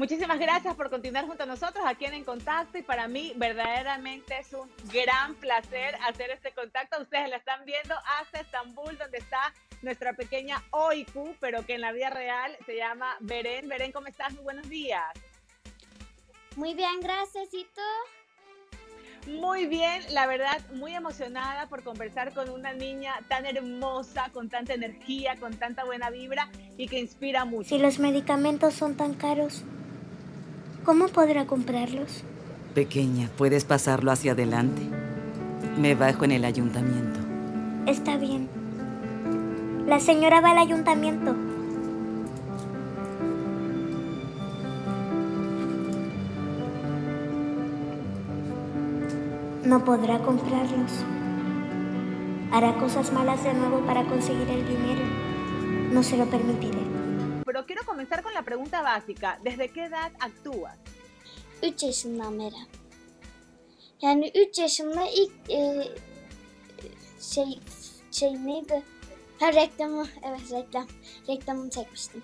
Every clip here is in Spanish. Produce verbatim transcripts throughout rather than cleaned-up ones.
Muchísimas gracias por continuar junto a nosotros aquí en En Contacto, y para mí verdaderamente es un gran placer hacer este contacto. Ustedes la están viendo hasta Estambul, donde está nuestra pequeña Öykü, pero que en la vida real se llama Berén. Berén, ¿cómo estás? Muy buenos días. Muy bien, gracias. ¿Y tú? Muy bien, la verdad, muy emocionada por conversar con una niña tan hermosa, con tanta energía, con tanta buena vibra y que inspira mucho. Si los medicamentos son tan caros, ¿cómo podrá comprarlos? Pequeña, puedes pasarlo hacia adelante. Me bajo en el ayuntamiento. Está bien. La señora va al ayuntamiento. No podrá comprarlos. Hará cosas malas de nuevo para conseguir el dinero. No se lo permitiré. Pero quiero comenzar con la pregunta básica. ¿Desde qué edad actúas? üç yaşından beri. Yani üç yaşımda ilk e, şey şey neydi? Ha, reklamı, evet reklam. Reklamını çekmiştim.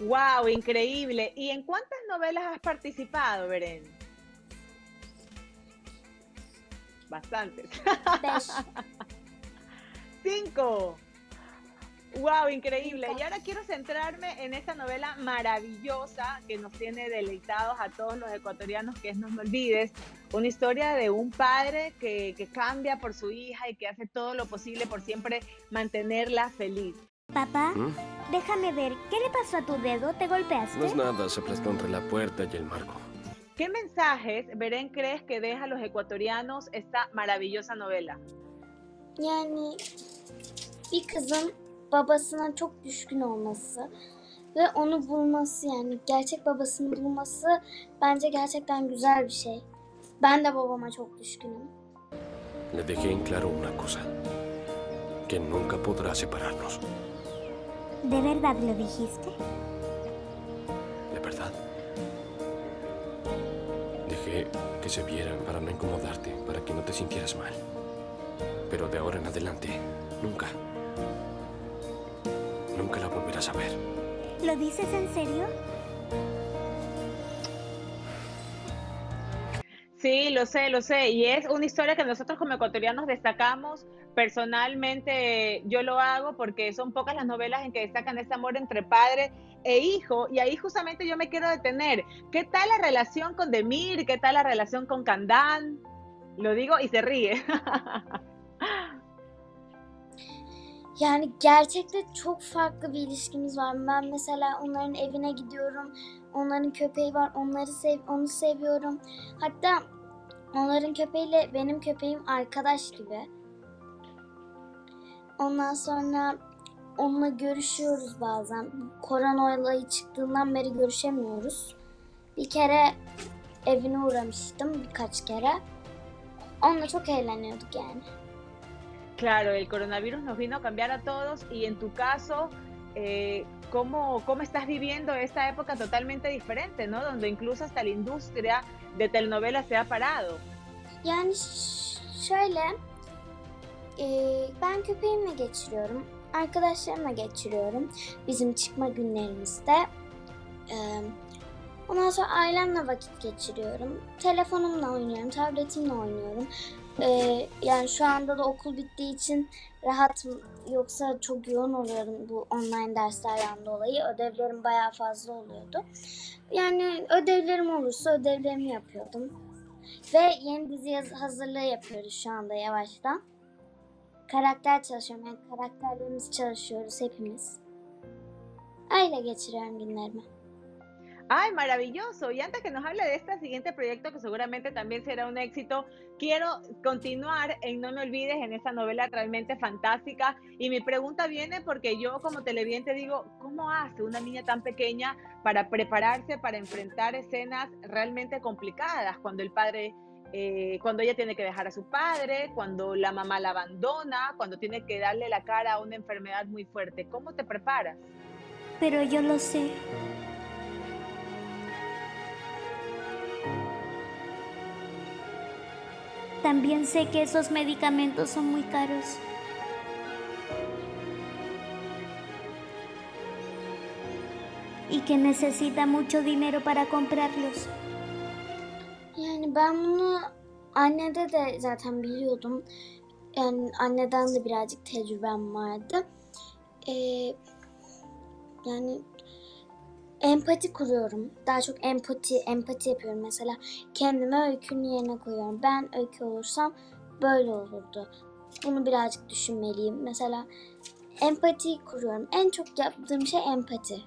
Wow, increíble. ¿Y en cuántas novelas has participado, Berén? Bastantes. Beş. Cinco. ¡Wow! Increíble. Y ahora quiero centrarme en esta novela maravillosa que nos tiene deleitados a todos los ecuatorianos, que es No Me Olvides, una historia de un padre que, que cambia por su hija y que hace todo lo posible por siempre mantenerla feliz. Papá, ¿Mm? Déjame ver, ¿qué le pasó a tu dedo? ¿Te golpeaste? No es nada, se aplastó entre la puerta y el marco. ¿Qué mensajes, Berén, crees que deja a los ecuatorianos esta maravillosa novela? Yani, bir kızın babasına çok düşkün olması ve onu bulması, yani gerçek babasını bulması bence gerçekten güzel bir şey. Ben de babama çok düşkünüm. Le dejé en claro una cosa, que nunca podrá separarnos. ¿De verdad lo dijiste? ¿De verdad? Dejé que se vieran para no incomodarte, para que no te sintieras mal. Pero de ahora en adelante, nunca. Nunca la volverás a ver. ¿Lo dices en serio? Sí, lo sé, lo sé. Y es una historia que nosotros como ecuatorianos destacamos. Personalmente yo lo hago porque son pocas las novelas en que destacan este amor entre padre e hijo. Y ahí justamente yo me quiero detener. ¿Qué tal la relación con Demir? ¿Qué tal la relación con Candán? Lo digo y se ríe. Yani gerçekte çok farklı bir ilişkimiz var. Ben mesela onların evine gidiyorum. Onların köpeği var. Onları sev onu seviyorum. Hatta onların köpeğiyle benim köpeğim arkadaş gibi. Ondan sonra onunla görüşüyoruz bazen. Korona olayı çıktığından beri görüşemiyoruz. Bir kere evine uğramıştım birkaç kere. Onunla çok eğleniyorduk yani. Claro, el coronavirus nos vino a cambiar a todos y en tu caso, eh, ¿cómo, ¿cómo estás viviendo esta época totalmente diferente, ¿no? Donde incluso hasta la industria de telenovelas se ha parado. Yani şöyle, e, ben köpeğimle geçiriyorum, arkadaşlarımla geçiriyorum bizim çıkma günlerimizde. E, ondan sonra ailemle vakit geçiriyorum, telefonumla oynuyorum, tabletimle oynuyorum. Ee, yani şu anda da okul bittiği için rahatım, yoksa çok yoğun oluyorum bu online derslerden dolayı. Ödevlerim bayağı fazla oluyordu. Yani ödevlerim olursa ödevlerimi yapıyordum. Ve yeni dizi hazırlığı yapıyoruz şu anda yavaştan. Karakter çalışıyorum, yani karakterlerimiz çalışıyoruz hepimiz. Aile geçiriyorum günlerimi. ¡Ay, maravilloso! Y antes que nos hable de este siguiente proyecto, que seguramente también será un éxito, quiero continuar en No Me Olvides, en esa novela realmente fantástica. Y mi pregunta viene porque yo como televidente digo, ¿cómo hace una niña tan pequeña para prepararse, para enfrentar escenas realmente complicadas? Cuando el padre, eh, cuando ella tiene que dejar a su padre, cuando la mamá la abandona, cuando tiene que darle la cara a una enfermedad muy fuerte. ¿Cómo te preparas? Pero yo lo sé. También sé que esos medicamentos son muy caros. y que necesita mucho dinero para comprarlos. Yani ben bunu annede de zaten biliyordum. Yani anneden de birazcık tecrübem vardı. Ee, yani empati kuruyorum. Daha çok empati empati yapıyorum mesela. Kendime Öykü'nün yerine koyuyorum. Ben Öykü olursam böyle olurdu. Bunu birazcık düşünmeliyim. Mesela empati kuruyorum. En çok yaptığım şey empati.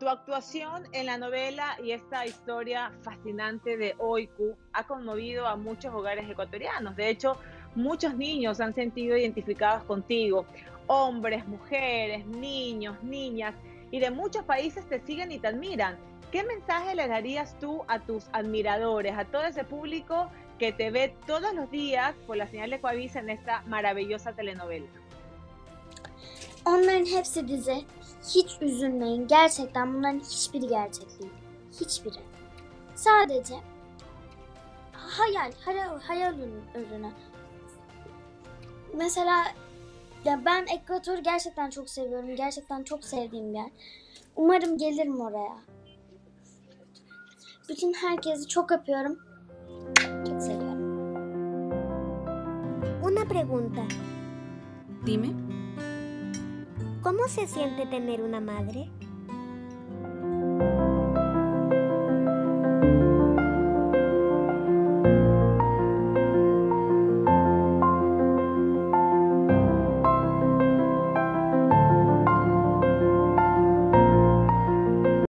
Tu actuación en la novela y esta historia fascinante de Öykü ha conmovido a muchos hogares ecuatorianos. De hecho, muchos niños han sentido identificados contigo. Hombres, mujeres, niños, niñas, y de muchos países te siguen y te admiran. ¿Qué mensaje le darías tú a tus admiradores, a todo ese público que te ve todos los días por la señal de Ecuavisa en esta maravillosa telenovela? Onların hepsi dizi. Hiç üzülmeyin. Gerçekten bunların hiçbiri gerçek değil. Hiçbiri. Sadece hayal, hayal, hayal ürünü. Mesela ya ben Ekvator'u gerçekten çok seviyorum. Gerçekten çok sevdiğim bir yer. Umarım gelirim oraya. Bütün herkesi çok öpüyorum. Çok seviyorum. Una pregunta. Dime. ¿Cómo se siente tener una madre?